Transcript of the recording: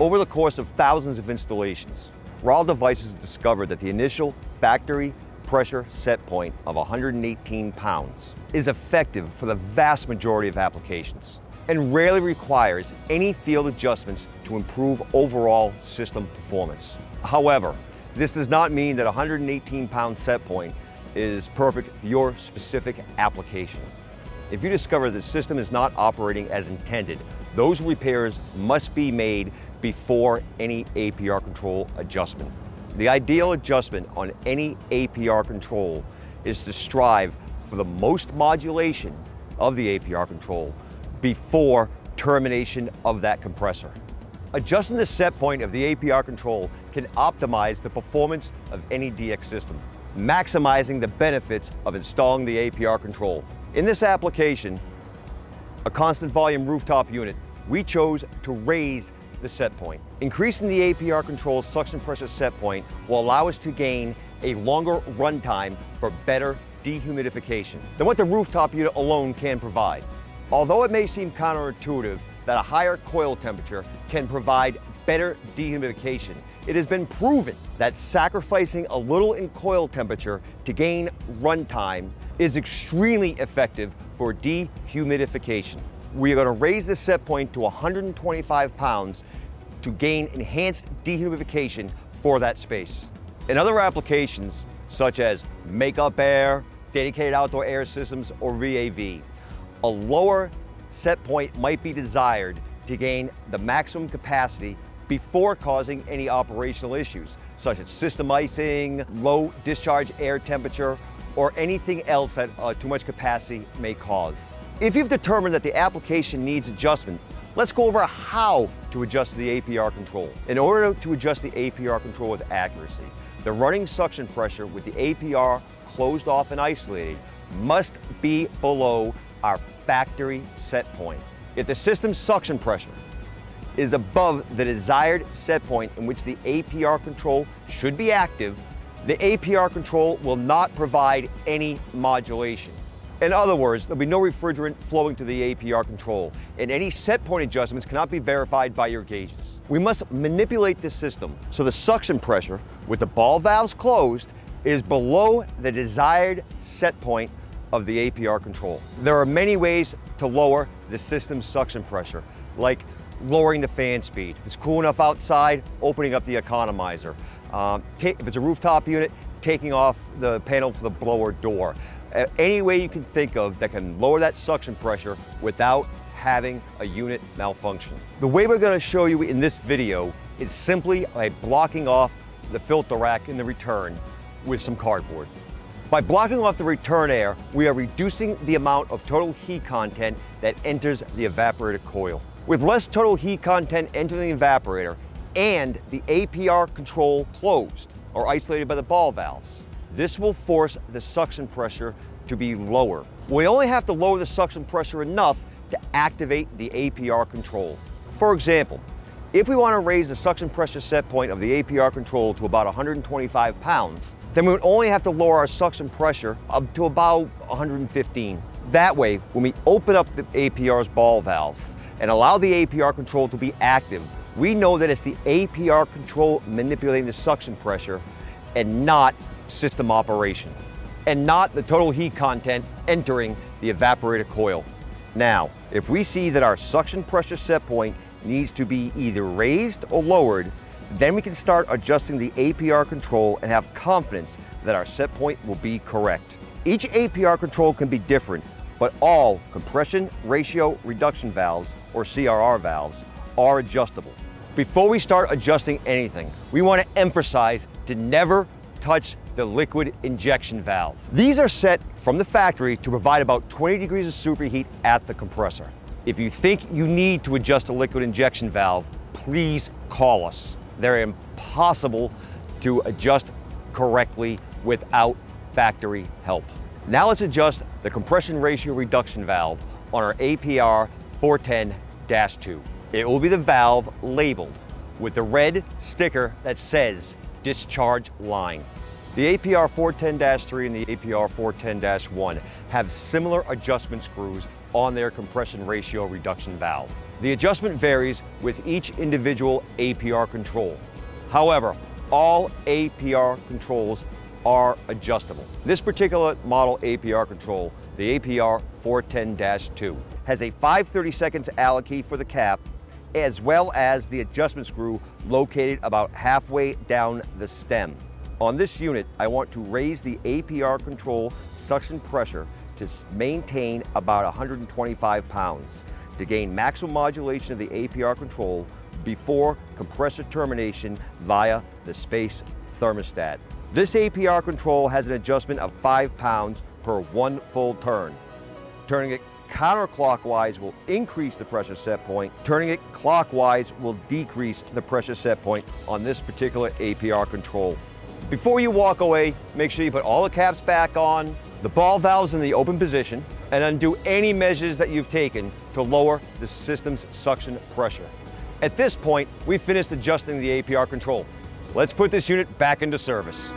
Over the course of thousands of installations, Rawal Devices discovered that the initial factory pressure set point of 118 pounds is effective for the vast majority of applications and rarely requires any field adjustments to improve overall system performance. However, this does not mean that 118 pound set point is perfect for your specific application. If you discover the system is not operating as intended, those repairs must be made before any APR control adjustment. The ideal adjustment on any APR control is to strive for the most modulation of the APR control before termination of that compressor. Adjusting the set point of the APR control can optimize the performance of any DX system, maximizing the benefits of installing the APR control. In this application, a constant volume rooftop unit, we chose to raise the set point. Increasing the APR control's suction pressure set point will allow us to gain a longer run time for better dehumidification than what the rooftop unit alone can provide. Although it may seem counterintuitive that a higher coil temperature can provide better dehumidification, it has been proven that sacrificing a little in coil temperature to gain run time is extremely effective for dehumidification. We are going to raise the set point to 125 pounds to gain enhanced dehumidification for that space. In other applications, such as makeup air, dedicated outdoor air systems, or VAV, a lower set point might be desired to gain the maximum capacity before causing any operational issues, such as system icing, low discharge air temperature, or anything else that too much capacity may cause. If you've determined that the application needs adjustment, let's go over how to adjust the APR control. In order to adjust the APR control with accuracy, the running suction pressure with the APR closed off and isolated must be below our factory set point. If the system's suction pressure is above the desired set point in which the APR control should be active, the APR control will not provide any modulation. In other words, there'll be no refrigerant flowing to the APR control, and any set point adjustments cannot be verified by your gauges. We must manipulate the system so the suction pressure, with the ball valves closed, is below the desired set point of the APR control. There are many ways to lower the system's suction pressure, like lowering the fan speed. If it's cool enough outside, opening up the economizer. If it's a rooftop unit, taking off the panel for the blower door. Any way you can think of that can lower that suction pressure without having a unit malfunction. The way we're going to show you in this video is simply by blocking off the filter rack in the return with some cardboard. By blocking off the return air, we are reducing the amount of total heat content that enters the evaporator coil. With less total heat content entering the evaporator and the APR control closed or isolated by the ball valves, this will force the suction pressure to be lower. We only have to lower the suction pressure enough to activate the APR control. For example, if we want to raise the suction pressure set point of the APR control to about 125 pounds, then we would only have to lower our suction pressure up to about 115. That way, when we open up the APR's ball valves and allow the APR control to be active, we know that it's the APR control manipulating the suction pressure and not system operation, and not the total heat content entering the evaporator coil. Now, if we see that our suction pressure set point needs to be either raised or lowered, then we can start adjusting the APR control and have confidence that our set point will be correct. Each APR control can be different, but all compression ratio reduction valves, or CRR valves, are adjustable. Before we start adjusting anything, we want to emphasize to never touch the liquid injection valve. These are set from the factory to provide about 20 degrees of superheat at the compressor. If you think you need to adjust a liquid injection valve, please call us. They're impossible to adjust correctly without factory help. Now let's adjust the compression ratio reduction valve on our APR410-2. It will be the valve labeled with the red sticker that says discharge line. The APR410-3 and the APR410-1 have similar adjustment screws on their compression ratio reduction valve. The adjustment varies with each individual APR control. However, all APR controls are adjustable. This particular model APR control, the APR410-2, has a 5/32 Allen key for the cap, as well as the adjustment screw located about halfway down the stem. On this unit, I want to raise the APR control suction pressure to maintain about 125 pounds to gain maximum modulation of the APR control before compressor termination via the space thermostat. This APR control has an adjustment of 5 pounds per 1 full turn. Turning it counterclockwise will increase the pressure set point. Turning it clockwise will decrease the pressure set point on this particular APR control. Before you walk away, make sure you put all the caps back on, the ball valves in the open position, and undo any measures that you've taken to lower the system's suction pressure. At this point, we finished adjusting the APR control. Let's put this unit back into service.